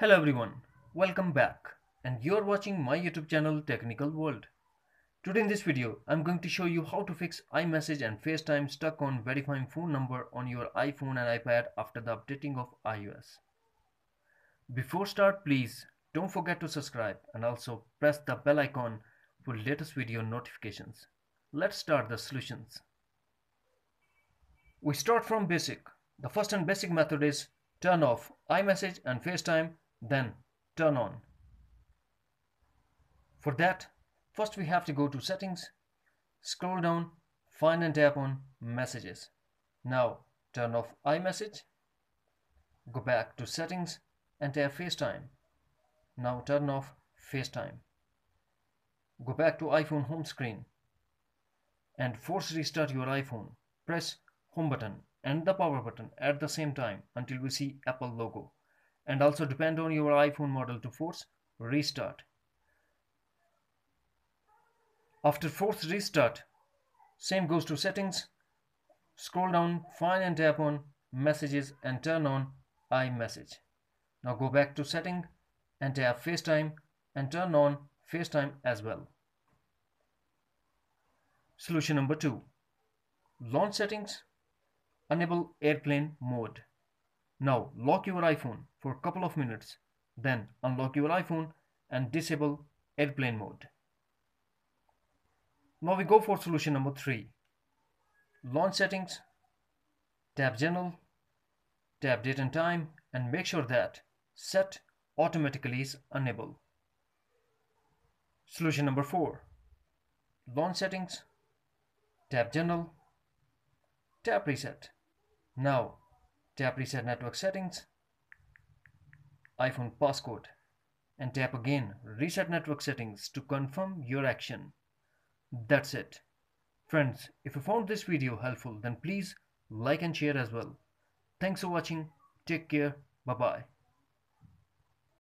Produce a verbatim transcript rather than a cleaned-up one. Hello everyone, welcome back, and you're watching my YouTube channel Technical World. Today in this video, I'm going to show you how to fix iMessage and FaceTime stuck on verifying phone number on your iPhone and iPad after the updating of iOS. Before start, please don't forget to subscribe and also press the bell icon for latest video notifications. Let's start the solutions. We start from basic. The first and basic method is turn off iMessage and FaceTime, then turn on. For that, first we have to go to settings, scroll down, find and tap on messages. Now turn off iMessage, go back to settings and tap FaceTime. Now turn off FaceTime. Go back to iPhone home screen and force restart your iPhone. Press home button and the power button at the same time until we see Apple logo, and also depend on your iPhone model to force restart. After force restart, same goes to settings, scroll down, find and tap on messages and turn on iMessage. Now go back to setting and tap FaceTime and turn on FaceTime as well. Solution number two, launch settings, enable airplane mode. Now lock your iPhone for a couple of minutes, then unlock your iPhone and disable airplane mode. Now we go for solution number three. Launch settings, tap general, tap date and time, and make sure that set automatically is enabled. Solution number four. Launch settings, tap general, tap reset. Now tap reset network settings, iPhone passcode, and tap again reset network settings to confirm your action. That's it. Friends, if you found this video helpful, then please like and share as well. Thanks for watching. Take care. Bye bye.